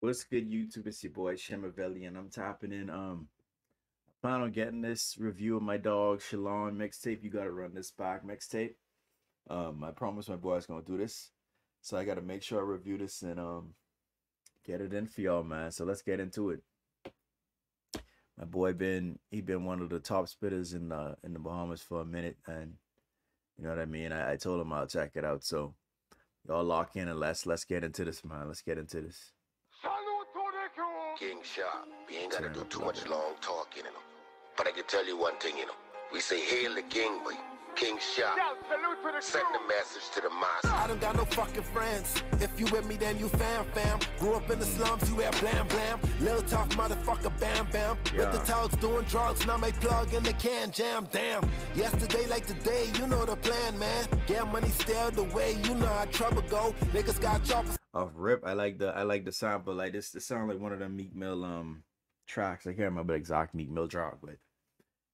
What's good, YouTube? It's your boy Shemaveli, and I'm tapping in. I plan on getting this review of my dog Shalon mixtape, You Gotta Run This Back Mixtape. I promised my boy I was gonna do this, so I gotta make sure I review this and get it in for y'all, man. So let's get into it. My boy he been one of the top spitters in the Bahamas for a minute, and you know what I mean. I told him I'll check it out, so y'all lock in and let's get into this, man. Let's get into this. King Sharp, we ain't gotta do too much long talking, you know. But I can tell you one thing, you know. We say hail the king, but King Sharp, send the message to the master. I don't got no fucking friends. If you with me, then you fam. Grew up in the slums, you have blam. Little tough motherfucker, bam. Yeah. With the talks doing drugs, now make plug in the can jam, damn. Yesterday like today, you know the plan, man. Get money stared away, you know how trouble go. Niggas got choppers. Off rip, I like the sample. Like this sound like one of them Meek Mill tracks. I can't remember the exact Meek Mill track, but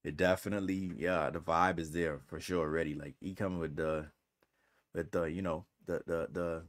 it definitely, yeah, the vibe is there for sure already. Like he coming with the you know, the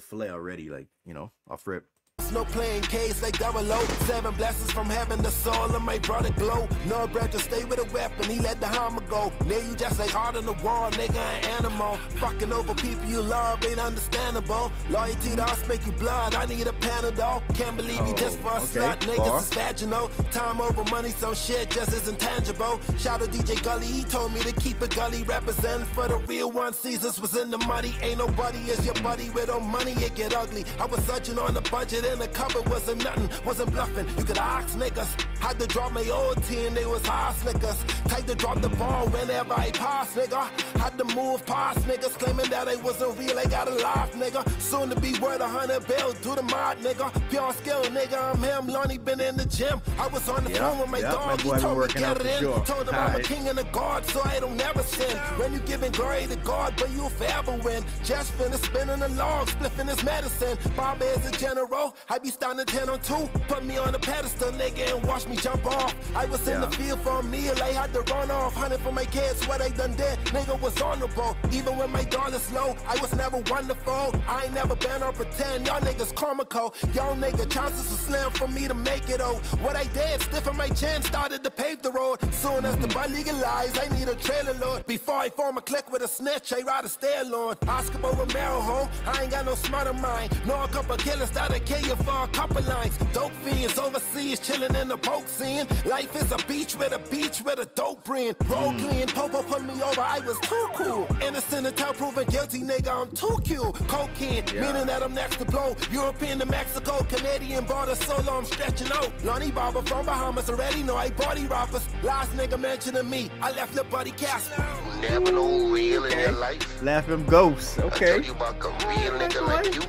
flair already, like, you know, off rip. No playing case like double-o. 7 blessings from heaven, the soul of my brother glow. No breath to stay with a weapon, he let the hammer go. Now you just like hard on the wall, nigga, an animal. Fucking over people you love ain't understandable. Loyalty to us make you blood, I need a Panadol. Can't believe you just for a slot, niggas is vaginal. Time over money, so shit just isn't tangible. Shout out DJ Gully, he told me to keep it gully. Representing for the real one, Caesars was in the money. Ain't nobody is your buddy, without money it get ugly. I was searching on the budget and the cover wasn't nothing, wasn't bluffing. You could ask niggas, had to drop my old team, they was high slickers. Tight to drop the ball whenever I pass, nigga. Had to move past niggas, claiming that I wasn't real, I got a laugh, nigga. Soon to be worth 100 bills, do the mod, nigga. Pure skill, nigga, I'm him, Lonnie been in the gym. I was on the phone with my dog, he told me get it in. Sure. Told him I'm a king and a god, so I don't never sin. When you giving glory to God, but you'll forever win. Just finished spinning the log, spliffing his medicine. Bob is a general, I be standing 10 on 2, put me on a pedestal, nigga, and watch me jump off. I was in the field for a meal, I had to run off, hunting for my kids, what I done did, nigga was honorable. Even when my dollar's low, I was never wonderful. I ain't never been on pretend, y'all niggas comical. Y'all nigga, chances were slim for me to make it, oh. What I did, stiffing my chin, started to pave the road. Soon as the bar legalized, I need a trailer load. Before I form a clique with a snitch, I ride a stair lord. Oscar Romero home, I ain't got no smart of mine. Know a couple killers that'll kill you for a couple lines. Dope fiends overseas chilling in the poke scene. Life is a beach with a dope brand. Roll clean, Popo put me over, I was too cool. Innocent until proven guilty, nigga, I'm too cute. Cocaine, meaning that I'm next to blow. European to Mexico, Canadian border solo, I'm stretching out. Lonnie Barber from Bahamas already know I body robbers. Last nigga mentioning me, I left the buddy cast. You never know real in your life. Laughing ghosts, okay. I tell you about a real nigga like you.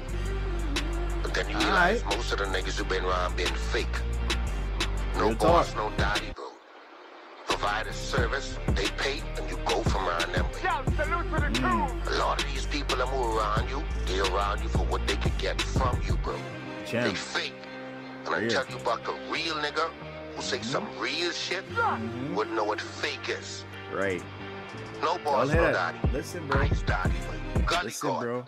Then you realize most of the niggas who been around been fake. No boss, no daddy, bro. Provide a service, they pay, and you go from around them. A lot of these people that move around you, they around you for what they could get from you, bro. They fake. And I tell you about a real nigga who say some real shit, wouldn't know what fake is. Right. No boss, no daddy. Listen, bro. Nice daddy, bro.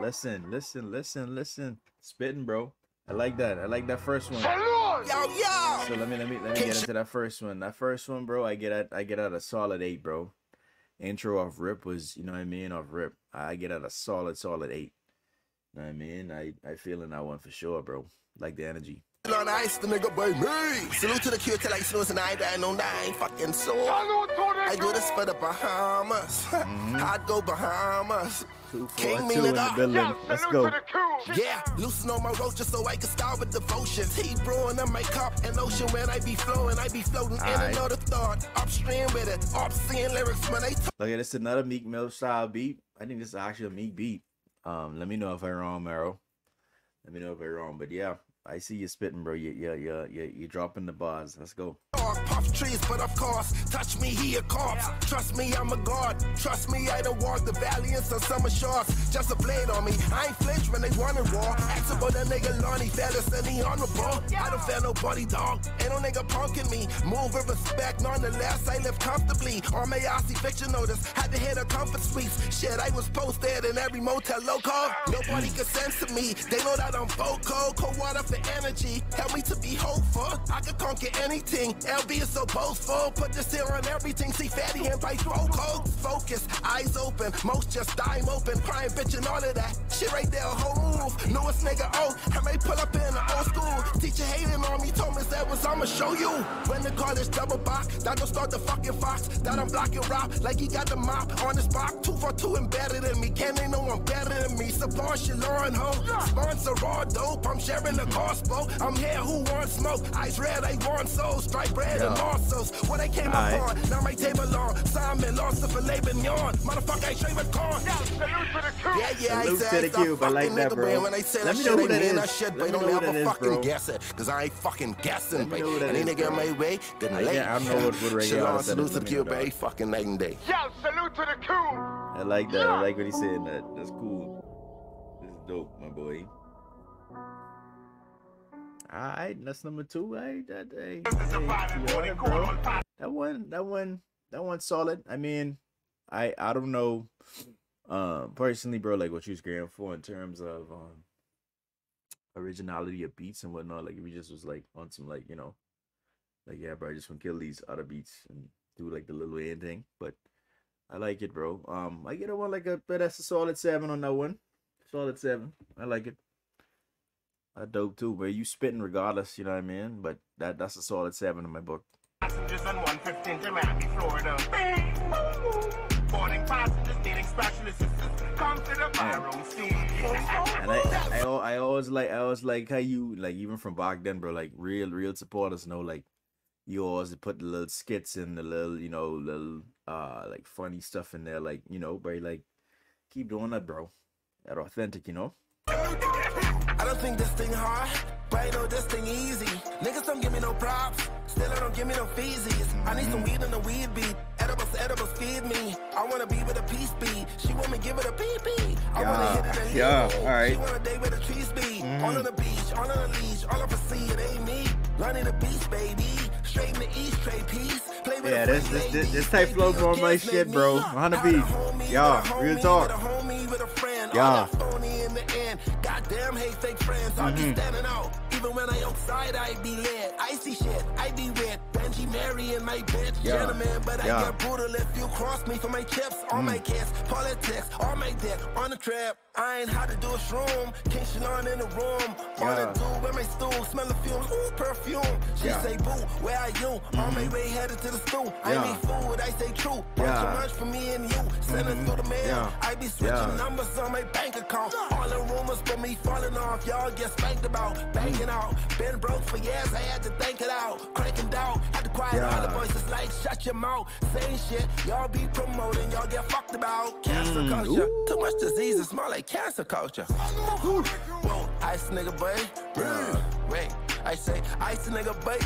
Listen, bro. Listen. Spitting, bro. I like that. I like that first one. So let me get into that first one. That first one, bro, I get at a solid 8, bro. Intro off rip was, you know what I mean, off rip. I get at a solid 8. You know what I mean? I feeling that one for sure, bro. Like the energy. On ice, the nigga by me. Salute to the cute till I snooze and I die, no nine fucking soul. I do this for the Bahamas. I go Bahamas. King me, nigga. Let's go. Yeah, loosen on my roaches so I can start with devotions. He brewing up my cup and ocean when I be floating in another thought. Upstream with it, obscene lyrics when I talk. Look at this, another Meek Mill style beat. I think this is actually a Meek beat. Let me know if I'm wrong, Meryl. Let me know if I'm wrong, but yeah. I see you spitting, bro. You're dropping the bars. Let's go. Puff trees, but of course, touch me, he a corpse. Trust me, I'm a god. Trust me, I don't walk the valley in some summer shorts. just a blade on me. I ain't flinch when they wanna roar. Ask about that nigga Lonnie, fellas, and he on the ball. I don't fail nobody, dog. Ain't no nigga punkin' me. Move with respect, nonetheless, I live comfortably. On my Aussie fiction notice, had to hit a comfort suites. Shit, I was posted in every motel local. Nobody could sense to me. They know that I'm vocal. Cold water for energy. Help me to be hopeful. I could conquer anything. LB is so boastful. Put this here on everything. See fatty and pipe throw cold. Focus, eyes open. Most just dime open. Crying bitch and all of that. Shit right there, whole move. Newest nigga, oh. I may pull up in the old school. Teacher hating on me. Told me that was I'ma show you. When the college double box, that don't start the fucking fox. That I'm blocking rock like he got the mop on his block. 242 and better than me. Can they know I'm better than me? Support Shalon, ho. Sponsor raw dope. I'm sharing the gospel. I'm here. Who wants smoke? Ice red, I want soul. Strike bread and muscles. What I came upon. Now my table on. Simon lost the filet mignon. Motherfucker, I straight with corn. Yeah, yeah, I said that. I like that, bro. When I say that shit, I mean that shit. But don't ever fucking guess it, cause I ain't fucking guessing. Any nigga in my way, then late. Yeah, I know what would Shalon, salute to the Cube, baby. Fucking night and day. Yo, salute to the Cube. I like that. I like what he's saying. That's cool. This is dope, my boy. Alright, that's number two, right? That one's solid. I mean, I don't know personally, bro, like what you was going for in terms of originality of beats and whatnot. Like if you just was like on some like, you know, like yeah, bro, I just wanna kill these other beats and do like the Lil Wayne thing. But I like it, bro. I get a one like a but that's a solid 7 on that one. Solid 7. I like it. That dope too, but you spitting regardless, you know what I mean? But that's a solid 7 in my book. Passengers on 115 to Miami, Florida. Boarding passengers needing special assistance. Come to the byron seat. And I always like how you like even from back then, bro, like real supporters know like you always put the little skits and the little, you know, little like funny stuff in there, like, you know, but like keep doing that, bro. That authentic, you know? I don't think this thing hard, but I know this thing easy. Niggas don't give me no props, still I don't give me no feesies. I need some weed on the weed beat. Edibles feed me. I wanna be with a peace beat. She want me give it a pee-pee. I wanna hit it a all right. She wanna date with a tree speed. All on the beach, all on the leash, all up a sea, it ain't me. Learning the beach, baby. Straight in the east, straight peace. Play with this type flow on my shit, bro. On the beach. Y'all, real talk. Yeah. Damn, hate fake friends, I be standing out. Even when I outside, I be lit. Icy shit, I be wet. Benji marrying my bitch, gentleman. But I get brutal if you cross me for my chips. All my kids, politics, all my dick. On the trip, I ain't how to do a shroom. King Shalon in the room. On the dude with my stool, smell the fume, ooh, perfume. She say, boo, where are you? On my way headed to the stool. I need food, I say true. Bunch of lunch for me and you. Send it through the mail. I be switching numbers on my bank account. All the rumors for me falling off, y'all get spanked about, banging out, been broke for years, I had to think it out, cranking down, had to quiet all the voices like, shut your mouth, saying shit, y'all be promoting, y'all get fucked about, cancer culture, too much disease, it's more like cancer culture, whoa, ice nigga boy, wait, I say, ice nigga boy,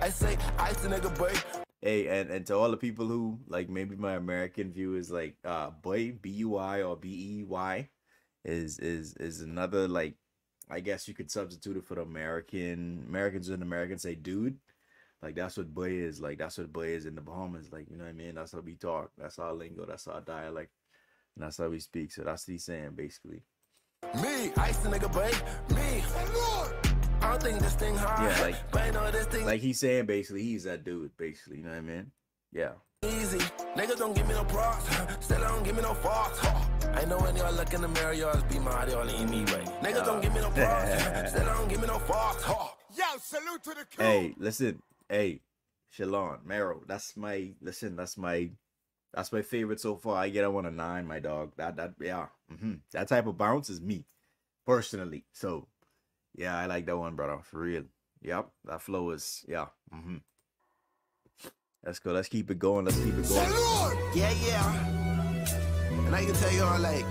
I say, ice nigga boy. Hey, and to all the people who, like, maybe my American view is like, boy, B-U-I or B-E-Y, is another, like, I guess you could substitute it for the Americans and Americans say dude. Like that's what boy is, like that's what boy is in the Bahamas, like, you know what I mean? That's how we talk, that's our lingo, that's our dialect, and that's how we speak. So that's what he's saying basically. Me, I see nigga boy, me, I don't think this thing hard. Yeah, like, but I know this thing. Like he's saying basically he's that dude, basically, you know what I mean? Yeah. Easy, niggas don't give me no props, still I don't give me no fox. I know when y'all look in the mirror, y'all be mad, y'all ain't me, right? Niggas don't give me no props, still I don't give me no fox. Yo, salute to the king. Hey, listen, hey, Shalon, Mero, that's my, listen, that's my favorite so far. I get on a 9, my dog. That type of bounce is me, personally. So, yeah, I like that one, brother, for real. Yep, that flow is, Let's go. Let's keep it going. Let's keep it going. Yeah, yeah. And I can tell y'all, like,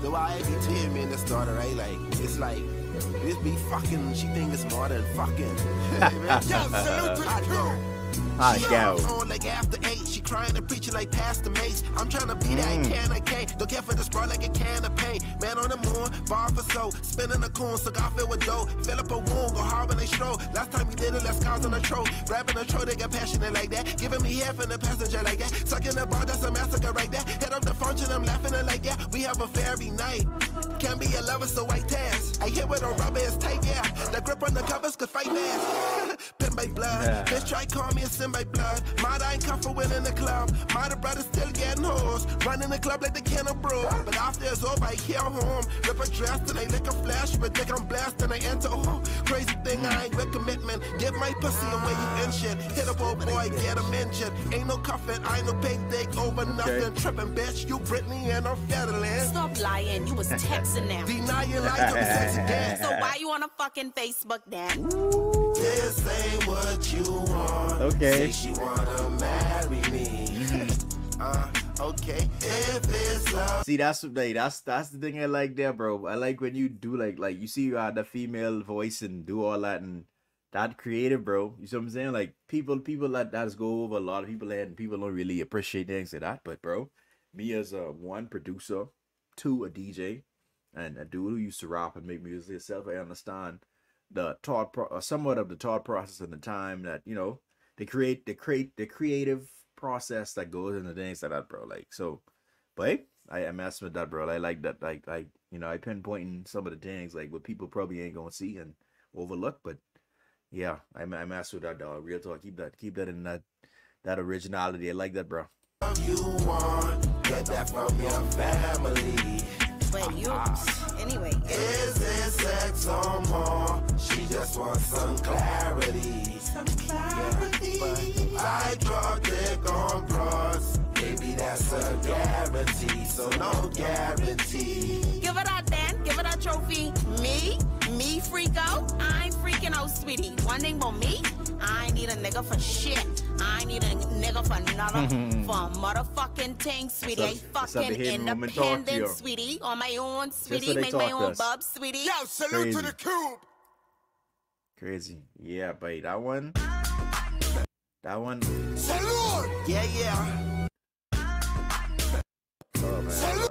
the YFT man that started, right? Like, this be fucking, she think it's more than fucking. Yo, salute to the crew. She on like after 8, she crying and preaching like Pastor Mace. I'm trying to be that can I can't. Don't care for this bro like a can of paint. Man on the moon, bar for soul. Spinning a coon, cigar filled with dough. Fill up a wound, go hard when they stroll. Last time we did it, left scars on the troll. Rapping a troll, they get passionate like that. Giving me half in the passenger like that. Sucking the bar, that's a massacre right there. Head up the function, I'm laughing at like, yeah, we have a fairy night. Can't be a lover, so I task. I hit with a rubber, it's tight, yeah. The grip on the covers could fight back. Pin by blood. Yeah. Bitch, try call me a sin by blood. Might I ain't comfortable in the club. Might the brother still getting hoes. Running the club like the can of bro. But after it's over, I hear home. Rip a dress, and I lick a flash. But dick, I'm blessed, and I enter home. Crazy thing, I ain't with commitment. Give my pussy away, you in shit. Hit a old boy, get him injured. Ain't no cuffing, I ain't no big dick over nothing. Okay. Tripping, bitch, you Britney and I'm Federland. Stop lying, you was texting now. Deny your life, you was texting again. So why you on a fucking Facebook then? This ain't what you want. Okay. Say she wanna marry me. Okay. If it's love. See, that's the thing I like there, bro. I like when you do like you see the female voice and do all that and that creative, bro. You see what I'm saying? Like people let that go over a lot of people and people don't really appreciate things like that. But bro, me as a one producer, two a DJ, and a dude who used to rap and make music himself, I understand the thought somewhat of the thought process and the time that you know they create the creative process that goes into things like that, bro. Like so, but hey, I mess with that, bro. I like that, like you know, I pinpointing some of the things like what people probably ain't gonna see and overlook, but yeah, I mess with that, dog. Real talk, keep that in that originality. I like that, bro. You want get that from your family. But you anyway. Is it sex or more? She just wants some clarity. Some clarity. Yeah, I draw dick on cross. Maybe that's a guarantee. So no guarantee. Give it out then. Give it a trophy. Me freak out. I'm freaking out, sweetie. One thing about me, I need a nigga for shit. I need a nigga for another for motherfucking thing, sweetie. I fucking independent, sweetie. On my own, sweetie. Make my own bub, sweetie. Yo, salute to the cube. Crazy. Yeah, buddy. That one. Salute. Yeah, yeah. Oh, man. Salute.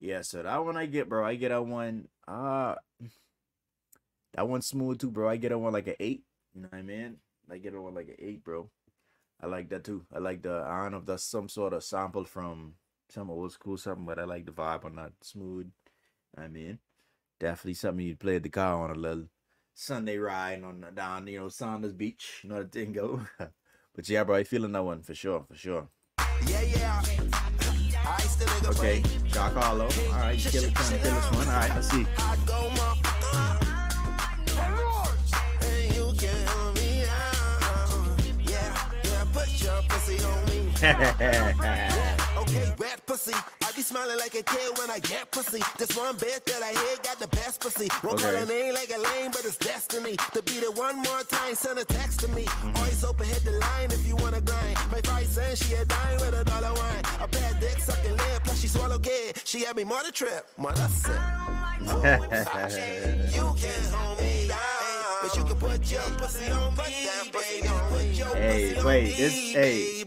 Yeah, so that one I get, bro. I get that one. That one's smooth too, bro. I get that one like an 8. You know what I mean? I get that one like an 8, bro. I like that too. I like the I don't know if that's some sort of sample from some old school something, but I like the vibe on that smooth. I mean, definitely something you'd play at the car on a little Sunday ride on down, you know, Saunders Beach. You know the thing go. But yeah, bro, I feeling that one for sure, for sure. Yeah, yeah. Okay, Jack Harlow. All right, you trying to kill this one. All right, let's see. Okay, rat pussy. I be smiling like a kid when I get pussy. This one bit that I hear got the best pussy. Won't call her name like a lame, but it's destiny. To beat it one more time, send a text to me. Always open, hit the line if you want to grind. My price and she a dime with $1 wine. A bad dick sucking lip, plus she swallow gay. She had me more the trip. Mother said, you can hold me down. But you can put your pussy on me, baby. Hey, wait, this, hey.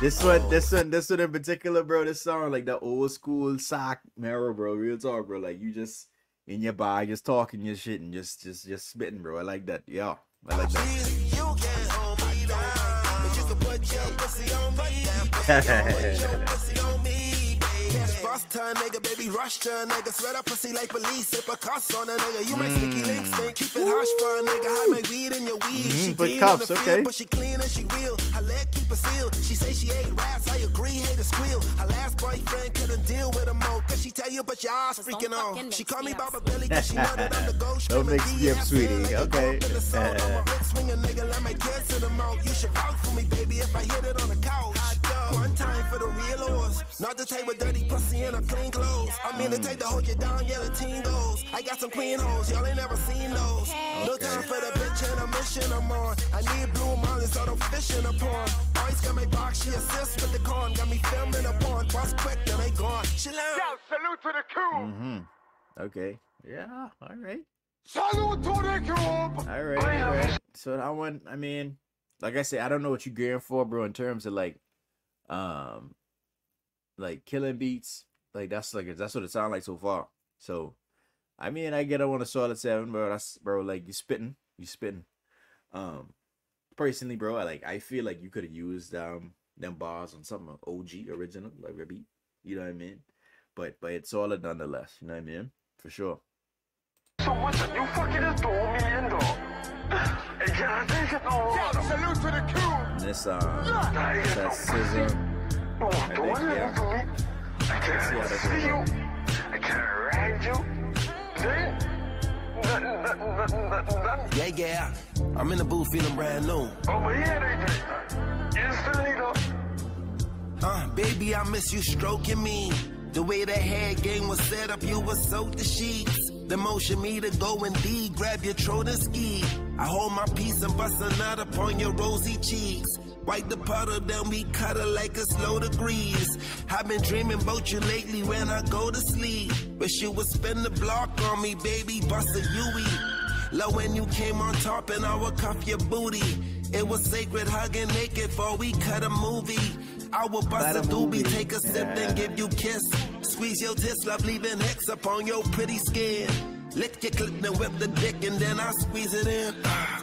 This one in particular, bro. This song, like the old school sock marrow, bro. Real talk, bro. Like you just in your bar, just talking your shit and just spitting, bro. I like that, yeah. I like that. Bust her, nigga, baby, rush her, nigga. Sweat up pussy like police. Sip a cuss on her, nigga. You my sneaky links, ain't keep it harsh for a nigga. Hide my weed in your weed. She clean on the field, but she clean and she real. Her leg keep her sealed. She say she ain't rats, I agree, hate a squeal. Her last boyfriend couldn't deal with her mo. Cause she tell you, but your eyes freaking on. She call me Baba Billy cause she know that I'm the ghost. Don't make me up, sweetie, okay. Swing a nigga, let my kids to the mouth. You should vote for me, baby, if I hit it on the couch. One time for the real oars. Not to take with dirty pussy and a clean clothes. I mean to take the whole you down, yellow teen goals. I got some queen hoes, y'all ain't never seen those. No time for the bitch and a mission I'm on. I need blue mountains, so don't fish in a pond. Always got my box, she assists with the corn. Got me filming a pond, boss quick, then they gone. Chill out. Salute to the cool. Okay. Yeah, all right. All right. So I want, I mean, like I said, I don't know what you're gearing for, bro, in terms of like killing beats. That's what it sounds like so far. So, I mean, I get I want a solid 7, bro. That's, bro, like, you spitting. Personally, bro, I feel like you could have used them bars on something OG original, like repeat. You know what I mean? But it's solid nonetheless. You know what I mean? For sure. So what's a new fucking and this that scissor. I can't see you, I can't ride you, yeah, I'm in the booth feeling brand new. Over here they did, instantly though. Baby, I miss you stroking me. The way that head game was set up, you were soaked the sheets. The motion me to go indeed, grab your Trojan ski. I hold my piece and bust a nut upon your rosy cheeks. Wipe the puddle, then we cuddle like it's low degrees. I've been dreaming about you lately when I go to sleep. Wish you would spin the block on me, baby, bust a Huey. Love when you came on top and I would cuff your booty. It was sacred, hugging naked before we cut a movie. I will bust a doobie, take a sip, then give you kiss. Squeeze your tits, love leaving X upon your pretty skin. Lick your clip, then whip the dick, and then I squeeze it in.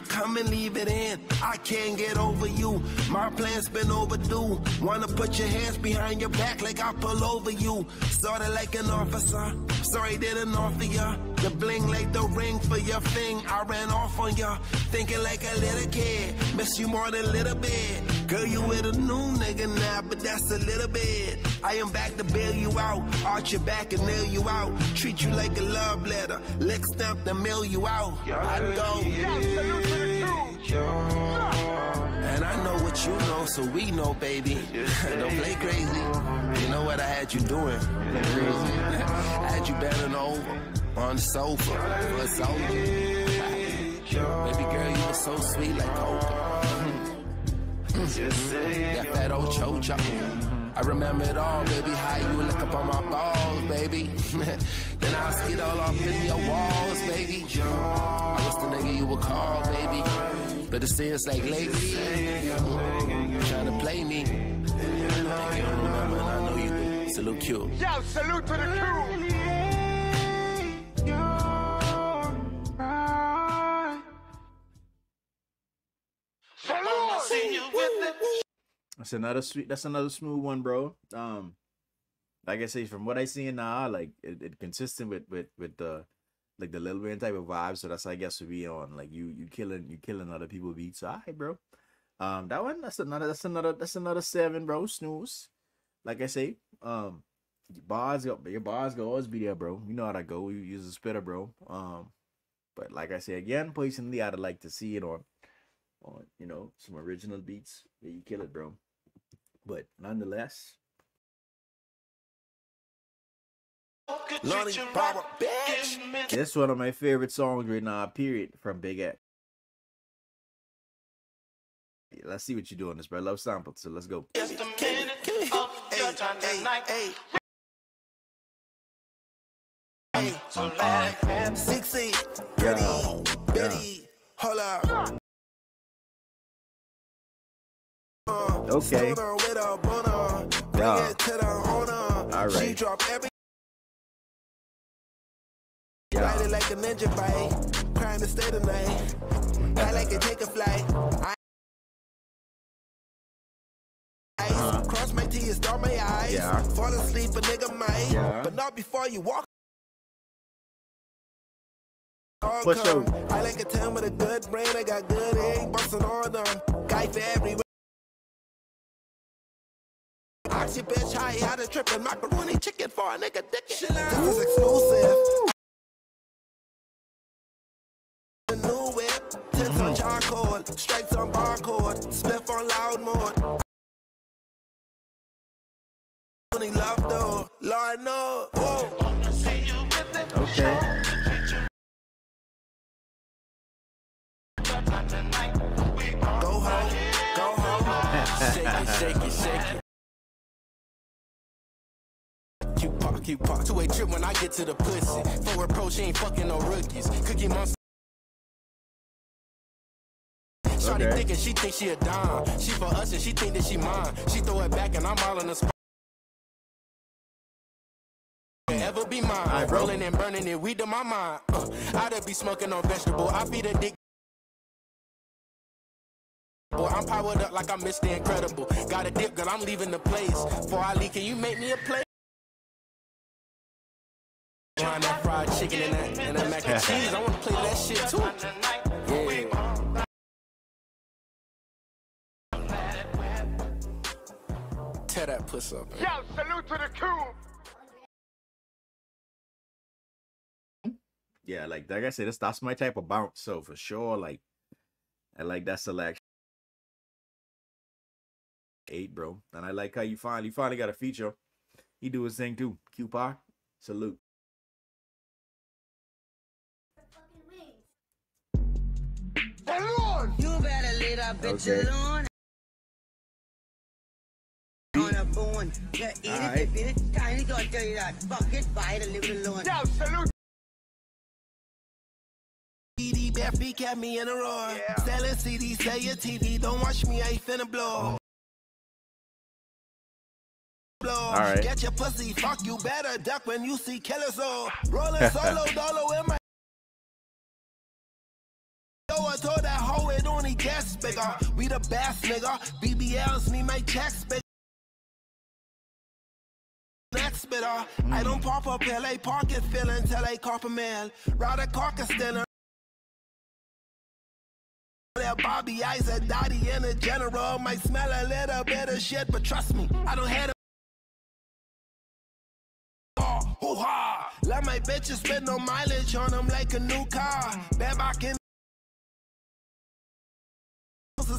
Come and leave it in. I can't get over you. My plan's been overdue. Wanna put your hands behind your back like I pull over you. Sorta like an officer. Sorry, didn't offer ya. The bling like the ring for your thing. I ran off on ya. Thinking like a little kid. Miss you more than little bit. Girl, you with a new nigga now, but that's a little bit. I am back to bail you out. Arch your back and nail you out. Treat you like a love letter. Lick stamp to mail you out. I know. And I know what you know, so we know, baby. Don't play crazy. You know what I had you doing? I had you bending over on the sofa. It was over. Baby girl, you were so sweet like coca. Got that old chocha. I remember it all, baby. How you lick up on my balls, baby. Then I'll skid all off in your walls, baby. I was the nigga you would call, baby. But it seems like lately, trying to play me. I don't remember, and I know you do. Salute Q. Yo, salute to the Q. That's another sweet. That's another smooth one, bro. Like I say, from what I see now, like it consistent with the like the Lil Wayne type of vibe. So that's I guess would be on like you killing other people beats. So, alright, bro. That one that's another 7, bro. Snooze. Like I say, your bars go always be there, bro. You know how to go. You use a spitter, bro. But like I say again, personally, I'd like to see it on you know some original beats. Yeah, you kill it, bro. But nonetheless, Lonnie Barber, bitch. That's one of my favorite songs right now. Period. From Big X. Yeah, let's see what you're doing, this bro. I love samples, so let's go. Just a minute of your time tonight. Betty, hold up. Okay. Yeah. All right. She dropped every. Yeah. Ride it like a ninja bike. Crying to stay tonight. I like to take a flight. I cross my teeth, start my eyes. Yeah. Fall asleep, a nigga might. Yeah. But not before you walk. Push up. I like a 10 with a good brain. I got good egg, bustin' on them. Guy for everywhere. Oxy bitch, I had a trip and macaroni chicken for a nigga dick. This is exclusive. The new whip, tits on charcoal, stripes on barcode, spliff on loud mode. Only love though, Lord no. Okay. Go home, go home. Shake it, shake it, shake it. Tupac. Two-way trip when I get to the pussy. Forward pro, she ain't fucking no rookies. Cookie monster. Shawty thinking she thinks she a dime. She for us and she think that she mine. She throw it back and I'm all in the spot. Ever be mine. I'm rolling and burning it. Weed to my mind. I'd be smoking on vegetable. I feed a dick. Boy, I'm powered up like I missed the incredible. Got a dip, girl, I'm leaving the place. For Ali, can you make me a play? Trying that fried chicken and that mac and cheese. I want to play that shit too. Yeah. Tear that puss up. Yo, salute to the coup. Yeah, like I said, that's my type of bounce. So for sure, like, I like that selection. 8, bro, and I like how you finally got a feature. He do his thing too. Q-Pac, salute. You better let our bitch alone. On a bone, you eat it, you beat it. Tiny got tell you that. Bucket, buy it, and leave it alone. Now salute. CD Beffy got me in a roar. Selling CD, sell your TV. Don't watch me, I ain't finna blow. All right. Get your pussy, fuck you better duck when you see killers all rolling solo dollar in my yo, I told that hoe it only gets bigger. We the best nigga. BBLs need my checks bigger. Next bitter. I don't pop up till I pocket fill until I cop a man. Rather caucus dinner. Bobby eyes a daddy in a general might smell a little bit of shit, but trust me, I don't have let my bitches spend no mileage on them like a new car. Bad back in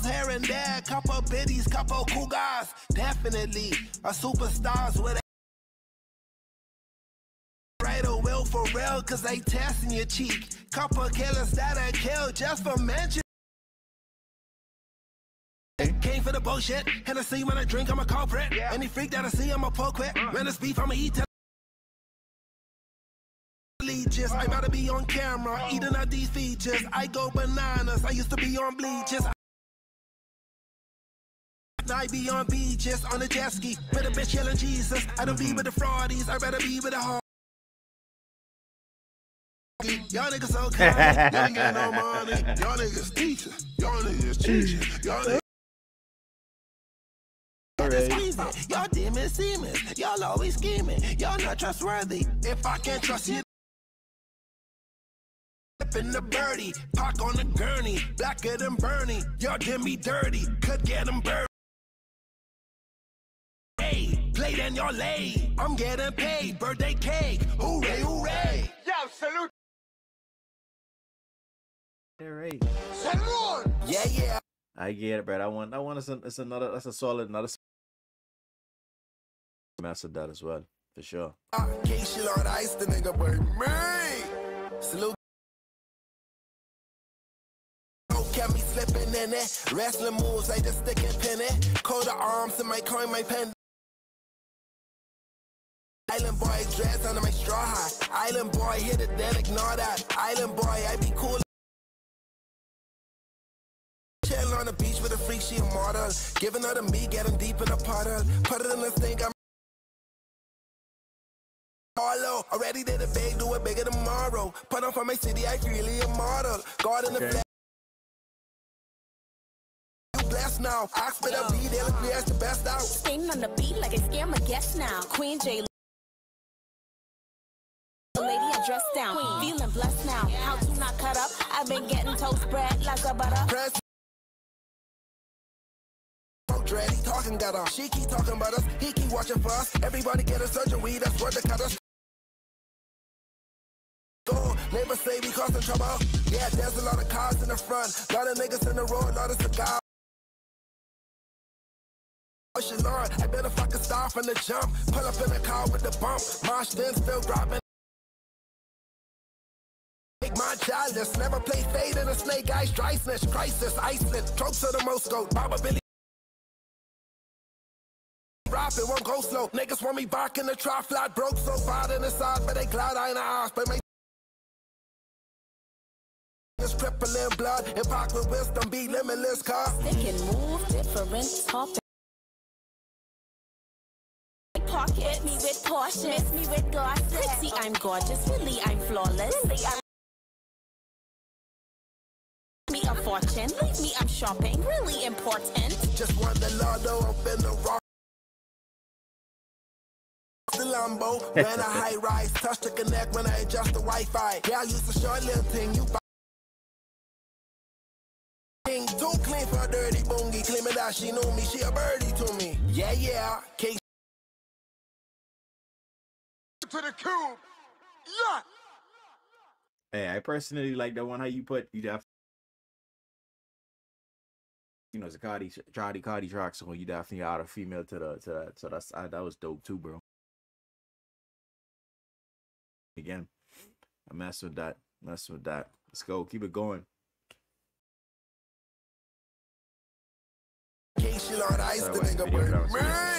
hair and there, couple biddies, couple cool guys. Definitely a superstars with a right or will for real, cause they testing your cheek. Couple killers that I kill just for mention. Came for the bullshit. Hennessy when I drink, I'm a culprit. Any freak that I see, I'm a poke quit. When it's beef, I'ma eat. I gotta be on camera, eating out these features. I go bananas, I used to be on bleachers. I be on beaches, on a jet ski, with a bitch yelling Jesus. I don't be with the fraudies, I better be with the hog. Y'all niggas so kind, y'all ain't getting no money. Y'all niggas teaching, y'all niggas teaching, y'all niggas. Y'all demons, demons, y'all always scheming. Y'all not trustworthy, if I can't trust you. In the birdie, park on the gurney, blacker than Bernie. Y'all get me dirty, could get them birdie. Hey, play then y'all lay. I'm getting paid, birthday cake, hooray, hooray. Yo, salute. Alright. Salute. Yeah, yeah. I get it, bro. I want. It's another. That's a solid. Another. Mastered that as well, for sure. Casey Lord Ice, the nigga, but me. Salute. Got me slipping in it. Wrestling moves, I just stick and pin it. Cold arms in my coin, my pen. Island boy dress under my straw hat. Island boy hit it, then ignore that. Island boy, I be cool. Chill on the beach with a freak, she immortal. Giving her to me, get him deep in a puddle. Put it in the sink, I'm hollow. Already did it big, do it bigger tomorrow. Put on for my city, I really immortal. God in the flesh. Now, Oxford LB, they look me as the best out. Standing on the beat like a scammer guest now. Queen J. Lady, I dressed down. Queen. Feeling blessed now. Yeah. How to not cut up? I've been getting toast bread like a butter. Press. Dready talking got us. She keep talking about us. He keep watching for us. Everybody get a surgery. That's where the cut us. Go, neighbors say we causing trouble. Yeah, there's a lot of cars in the front. A lot of niggas in the road. A lot of cigars. Shalon, I better fucking star from the jump. Pull up in the car with the bump. Marsh then still dropping. Make my childless. Never play fade in a snake eyes. Dry snitch, crisis, Iceland. Close to the most goat. Baba Billy. Rob it won't go slow. Niggas want me back in the trap, flat broke so bad in the side, but they glad I ain't ass. But my is crippling blood, impact with wisdom, be limitless cause they can move different topics. Pocket me with Porsche, miss me with gossip. Pretty, I'm gorgeous. Really, I'm flawless. Really, I'm me a fortune. Leave me, I'm shopping. Really important. Just want the lotto up in the rock. The Lambo, ran a high rise, touch the connect when I adjust the Wi-Fi. Yeah, I used to short little thing. You buy. Too clean for a dirty bongie. Claiming that she knew me, she a birdie to me. Yeah, yeah. K to the cube. Yeah. Hey, I personally like that one how you put you definitely, you know, it's a Cardi track, so you definitely add a female to the so that's that was dope too, bro. Again, I mess with that. Mess with that. Let's go. Keep it going. Lord, I used to think about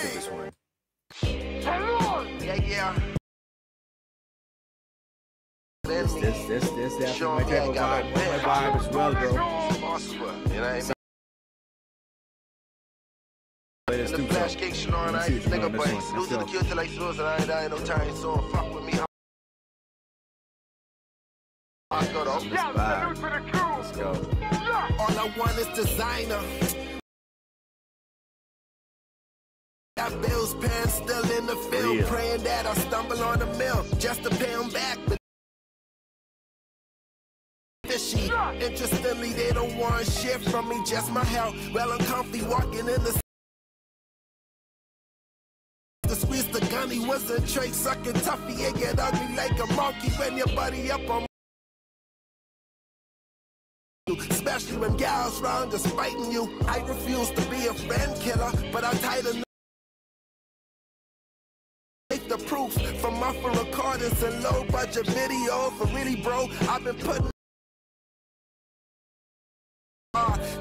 this one. Yeah, yeah. This definitely my vibe as well, bro. You know what I mean? It's the flash cake, Shalon, I used to think about this. Losing the kill till I lose and I die no time, so fuck with me. I got off. Let's go. All I want is designer. Got Bill's parents still in the field, yeah. Praying that I stumble on the mill just to pay him back. But fishy, interestingly, they don't want shit from me, just my help. Well, I'm comfy walking in the squeeze the gun, he was a trick, sucking toughy and get ugly like a monkey when your buddy up on you, especially when gals round just fighting you. I refuse to be a friend killer, but I'm tired of the proof from muffler recordings and low budget video. For really, bro, I've been putting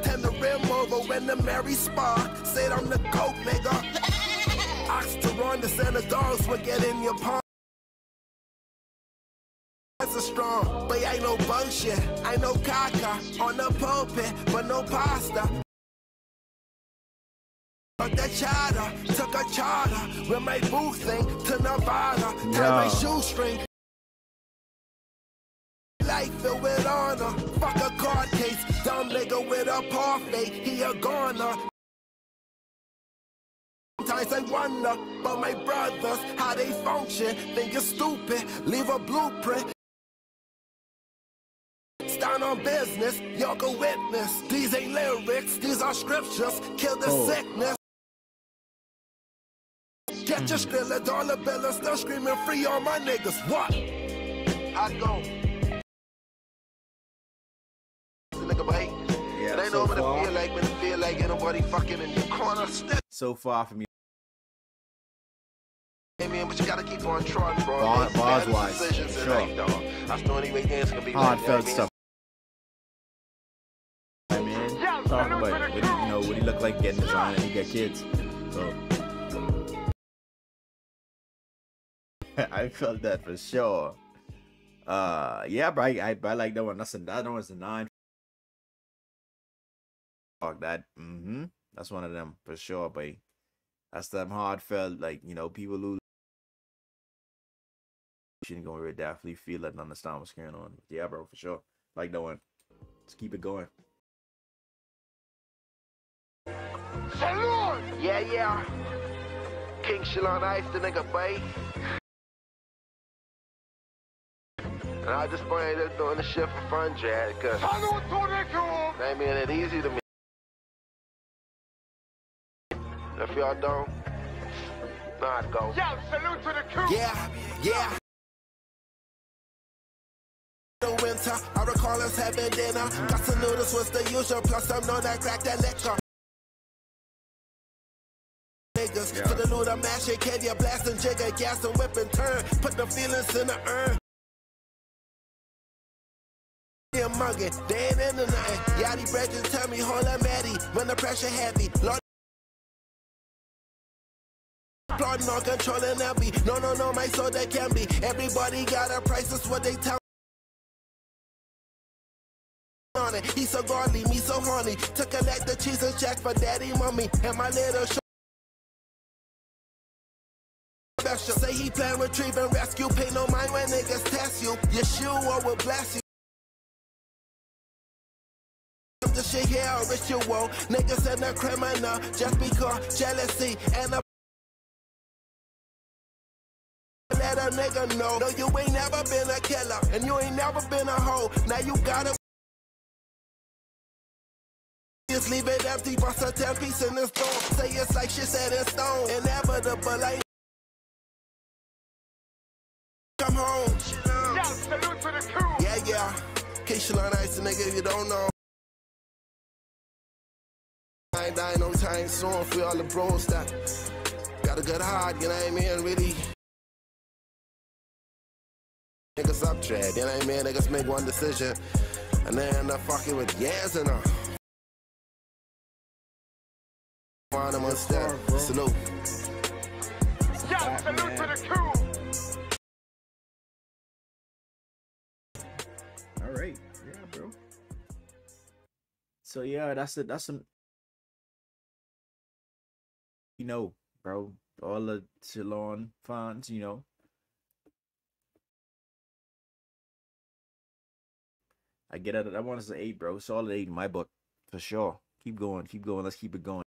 tend the rim over when the Mary spa. Said I'm the coke, nigga. Oxytoronis and the dogs will get in your palm. That's a strong, but I ain't no bullshit. I ain't no caca on the pulpit, but no pasta. That charter, took a charter with my boo thing to Nevada, tied my shoestring. Life filled with honor, fuck a card case, dumb nigga with a parfait, he a goner. Sometimes I wonder, but my brothers, how they function, think it's stupid, leave a blueprint. Stand on business, y'all go witness, these ain't lyrics, these are scriptures, kill the sickness. Get your still a dollar bill and still screaming free on my niggas. What? I go. Yeah, I know what it feel like when it feel like ain't nobody fucking in your corner. So far from you. Hey man, but you gotta keep on trying, bro. Bars wise. Sure. Like, dog. I still anyway dance can be hard felt stuff. I mean, talk about what, you know, what he look like getting his on and he got kids. So. I felt that for sure. Yeah, but I like that one. That's that one's a 9. Fuck that. That's one of them for sure, but that's them heartfelt, like, you know, people who shouldn't go really definitely feel it and understand what's going on. Yeah, bro, for sure. Like that one. Let's keep it going. Shalon! Yeah, yeah. King Shalon Ice, the nigga, babe. And I just find it doing the shit for fun, Jad, because I mean, it's easy to me. If y'all don't, not go. Yeah, salute to the crew. Yeah, yeah. The winter, I recall us having dinner. Got some noodles was the usual, plus I'm known to crack that liquor. Niggas, to the loot, I'm mashing, can you blast and jigger, gas and whip and turn. Put the feelings in the urn. Monkey, they ain't in the night. Yachty Bridges tell me, hold up, Maddie. When the pressure heavy, Lord, Blood not controlling every. No, my soul they can be. Everybody got a price, that's what they tell on it. He so godly, me so horny. To collect the cheese and checks for daddy, mommy, and my little show. Say he plan, retrieve, and rescue. Pay no mind when niggas test you. Yeshua will bless you. The shit here a ritual. Niggas and a criminal just because jealousy and a. Let a nigga know. No, you ain't never been a killer and you ain't never been a hoe. Now you gotta. Just leave it empty, bust a 10-piece in the store. Say it's like shit set in stone. Inevitable, ain't. Come home. Yeah, salute to the crew. Yeah. Shalon Ice, nigga, if you don't know. I ain't dying no time soon for all the bros that got a good heart, you know what I mean? Really. Niggas up trade, you know what I mean? Niggas make one decision and they end up fucking with years and all. Find them on step. Salute. Yeah, salute to the crew. Right. Yeah, bro. So yeah, that's it. That's some, you know, bro, all the Shalon fans, you know. I get at it. I want us to 8, bro. Solid 8 in my book for sure. Keep going. Let's keep it going.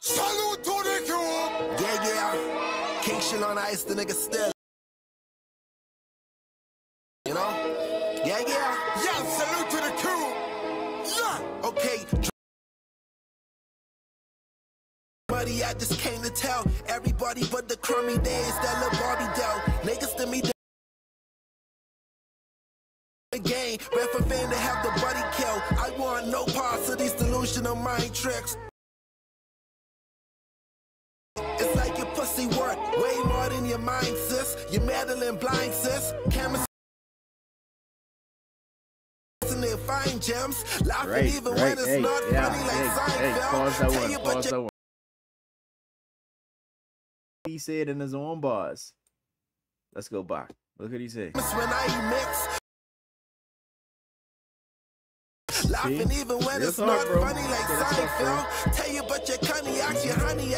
Salute to the crew. Yeah. King Shalon Ice, the nigga still. You know? Yeah, salute to the crew. Yeah, okay. Buddy, I just came to tell everybody but the crummy days that Lil Bobby dealt. Niggas to me the game, red for fame to have the buddy kill. I want no parts of these delusional mind tricks. It's like your pussy work way more than your mind, sis. You're meddling blind, sis. Chemistry. Find gems, laughing right, even right, when it's hey, not yeah, funny like Seinfeld. Hey, pause that one. He said in his own bars. Let's go back. Look what he said. When I mix, laughing even when it's not funny like Seinfeld. Tell you but your cunny, ask your honey.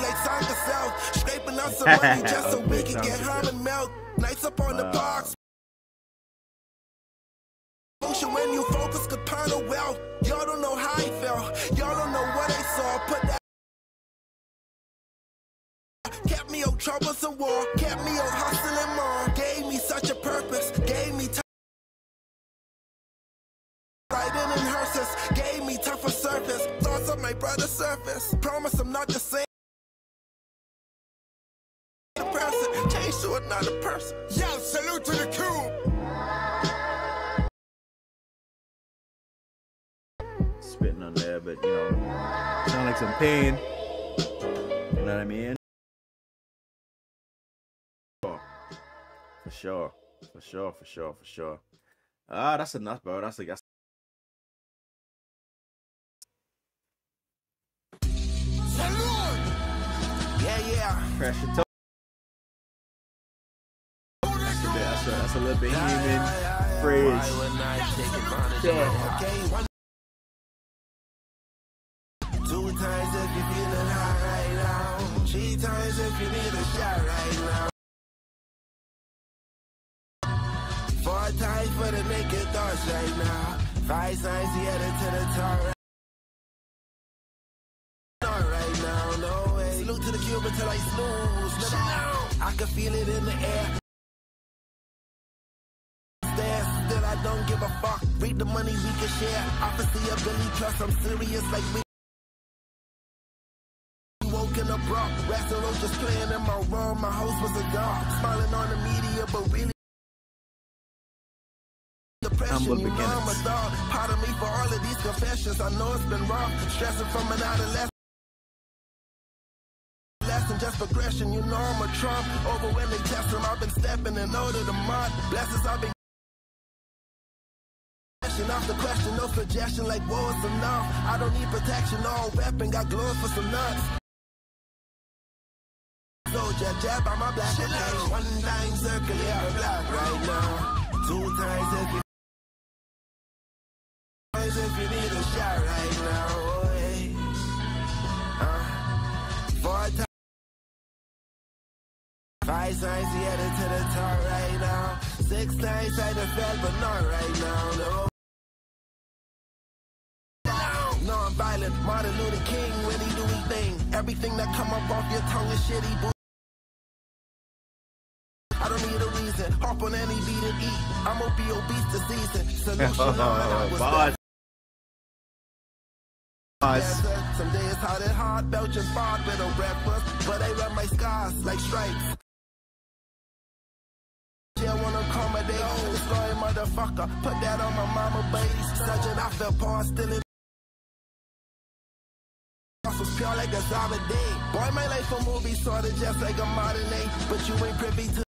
Like Sanga self, scraping up some money just so we can get home and milk. Nights up on the box. When you focus could turn a well, y'all don't know how I felt, y'all don't know what I saw. Put that kept me on troublesome war, kept me on hustling more, gave me such a purpose, gave me time riding in hearses, gave me tougher surface, thoughts of my brother's surface. Promise I'm not the same person, change to another person. Yeah, salute to the crew. Spitting on there, but you know, sound like some pain. You know what I mean? For sure. Ah, that's enough, bro. That's like that's. Yeah. Pressure. That's a little bit human phrase. Times if you feelin' hot right now, 3 times if you need a shot right now, 4 times for the naked thoughts right now, 5 times he headed to the top right now, no way. Salute to the cube until I snooze. I can feel it in the air. Still I don't give a fuck. Read the money we can share. I can see a Billy plus I'm serious like we. Restaurant just playing in my room. My host was a dog. Smiling on the media, but really depression. You know I'm a dog. Pardon me for all of these confessions. I know it's been wrong. Stressing from an adolescent. Lesson just progression. You know I'm a Trump. Over when they test him, I've been stepping in order to mod. Blessings I've been. question off the question, no suggestion like woe is enough. I don't need protection, all rapping got glory for some nuts. So jab by my black ass. One time circle, yeah, I'm black right now. Two times if you need a shot right now. Four times. Five times he headed to the top right now. Six times I done fell, but not right now. No, I'm violent. Martin Luther King, when he do his thing. Everything that come up off your tongue is shitty. I don't need a reason. Hop on any beat and eat. I'm gonna be obese this season. Solution on I was bad. Someday it's hot and hard, Belgian fart with a rapper, but I rub my scars like stripes. I wanna call my day old, sorry motherfucker. Put that on my mama, baby. Sergeant, I fell past, still in. I was pure like a zombie day. Boy, my life a movie, sorta just like a modern day. But you ain't privy to.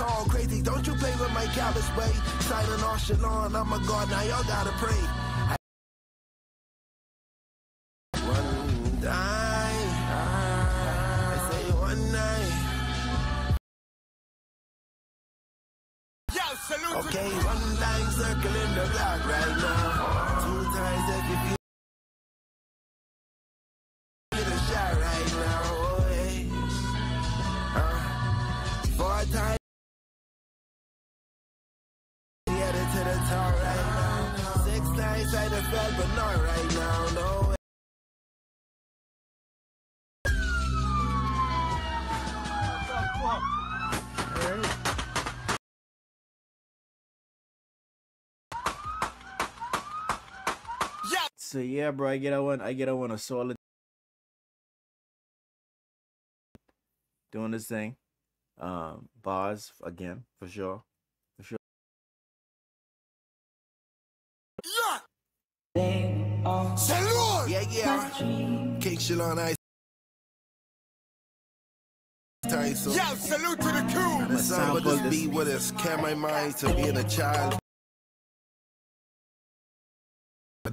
All crazy, don't you play with my callous way. Silent off Shalon, I'm a god, now y'all gotta pray. Okay, one line circling the block right now. Two times if you feel a shot right now. Four times headed to the top right now. Six times I done fell, but not right now. No way. So yeah, bro, I get a one, a solid doing this thing. Bars again, for sure. Yeah. Shalon! Yeah. King Shalon Ice. Yeah, salute to the crew. The sound of this beat with us can my mind to being a child.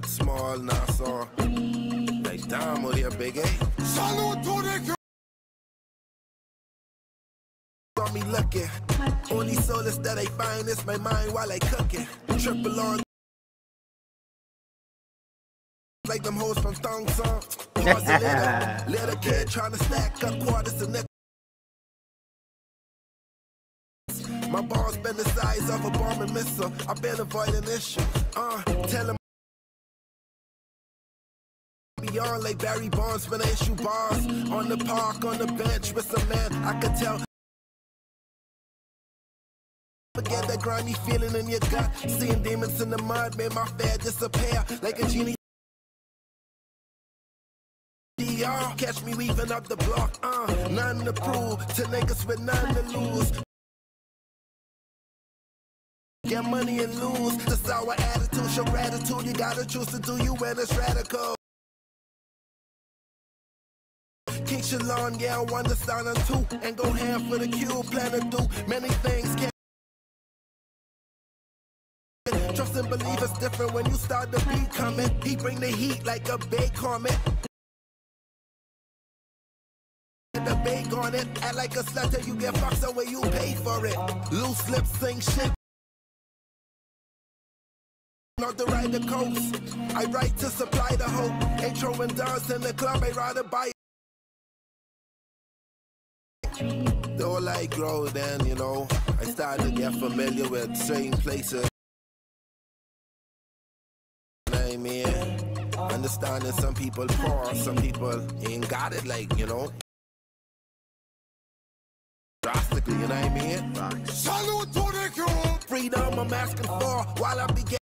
Small Nassau, like damn over here, big A. Salute to the girl. Got me looking. Only solace that I find is my mind while I cooking. Triple on. Like them hoes from Stone Song. Little kid trying to stack up quarters and nickels. My ball's been the size of a bomb and missile. I've been avoiding issues. Tell them. Beyond like Barry Barnes when I issue bars on the park, on the bench with some man. I could tell. Forget that grimy feeling in your gut. Seeing demons in the mud made my fear disappear like a genie. DR, catch me weaving up the block. None to prove to niggas with none to lose. Get money and lose. The sour attitude, your gratitude. You gotta choose to do you when it's radical. King Shalon, yeah, I want to sign on too. And go ham for the cube, plan to do many things. Can't trust and believe it's different when you start the beat coming. He bring the heat like a big comet. The bake on it, act like a slutter, you get fucked away, you pay for it. Loose lips sing shit. Not to ride the coast, I write to supply the hope. Ain't throwing dance in the club, I rather buy it. Though I grow, then you know I started to get familiar with certain places. I mean, understanding some people poor, some people ain't got it, like you know, drastically. You know what I mean? Right. Salute to the girl. Freedom I'm asking for, while I begin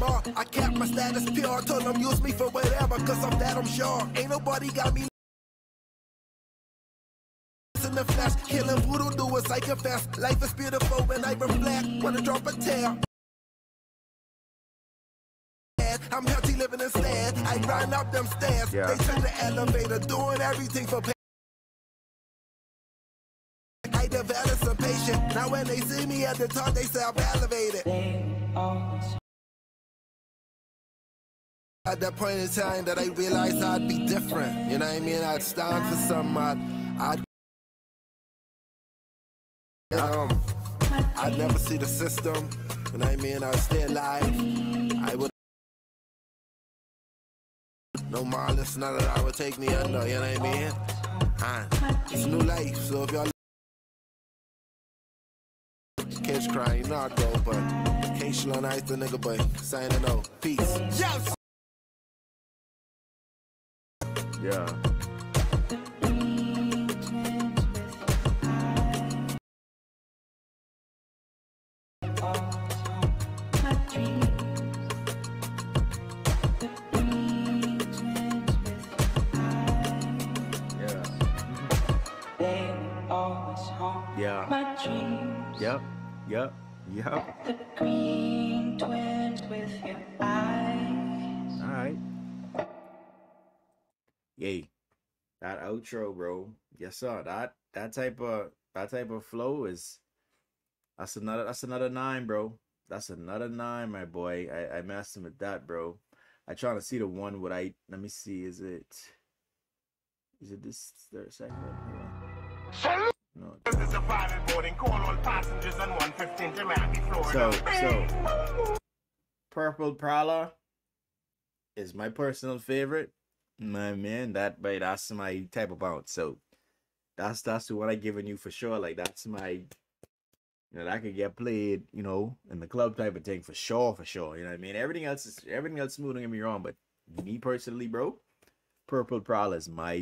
more. I kept my status pure, told them use me for whatever, 'cause of that I'm sure ain't nobody got me. In the flesh, killing voodoo do is like a fest. Life is beautiful when I reflect. Wanna drop a tear? I'm healthy living instead. I run up them stairs. Yeah. They turn the elevator, doing everything for pay. I they develop some patience. Now when they see me at the top, they say I'm elevated. At that point in time that I realized I'd be different, you know what I mean? I'd stand for something, I'd never see the system, you know what I mean? I'd stay alive, I would. No more, it's not that I would take me under, you know what I mean? It's a new life, so if y'all kids crying, you know I'd go, but can't Shalon ice the nigga, but signing out, peace. Yes! Yeah. Yeah. My dreams. Yep. The green twins with your eyes. All right. Yay. That outro, bro. Yes, sir. That type of flow is that's another nine, bro. That's another nine, my boy. I messed him with that, bro. I trying to see the one what I let me see. Is it this third segment? No. So, Purple Prowler is my personal favorite. My man, that's my type of bounce. So, that's the one I giving you for sure. Like that's my, that could get played, in the club type of thing for sure. You know what I mean? Everything else smooth. Don't get me wrong, but me personally, bro. Purple Prowler is my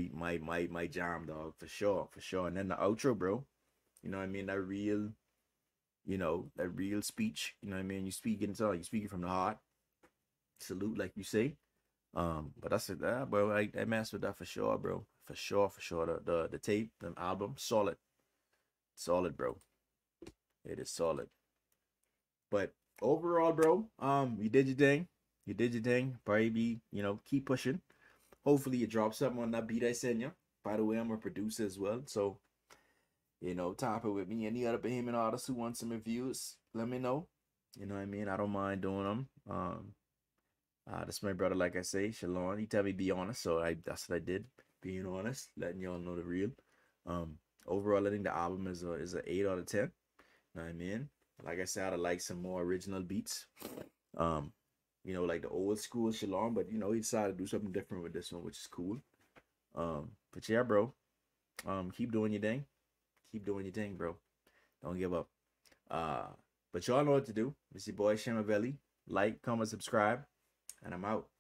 jam, dog, for sure. And then the outro, bro, you know what I mean? That real, that real speech, you know what I mean? You speaking from the heart, salute, like you say. But that's it, bro. I messed with that for sure, bro, for sure. The tape, the album, solid, bro. It is solid. But overall, bro, you did your thing. Probably be, keep pushing. Hopefully it drops something on that beat I send you. By the way, I'm a producer as well. So, top it with me. Any other Bahamian artists who want some reviews, let me know. You know what I mean? I don't mind doing them. That's my brother, like I say, Shalon. He tell me be honest. So that's what I did. Being honest, letting y'all know the real. Overall, I think the album is an 8 out of 10. You know what I mean? Like I said, I like some more original beats. Like the old school Shalon, but he decided to do something different with this one, which is cool. But yeah, bro. Keep doing your thing, bro. Don't give up. But y'all know what to do. It's your boy Shemaveli. Like, comment, subscribe, and I'm out.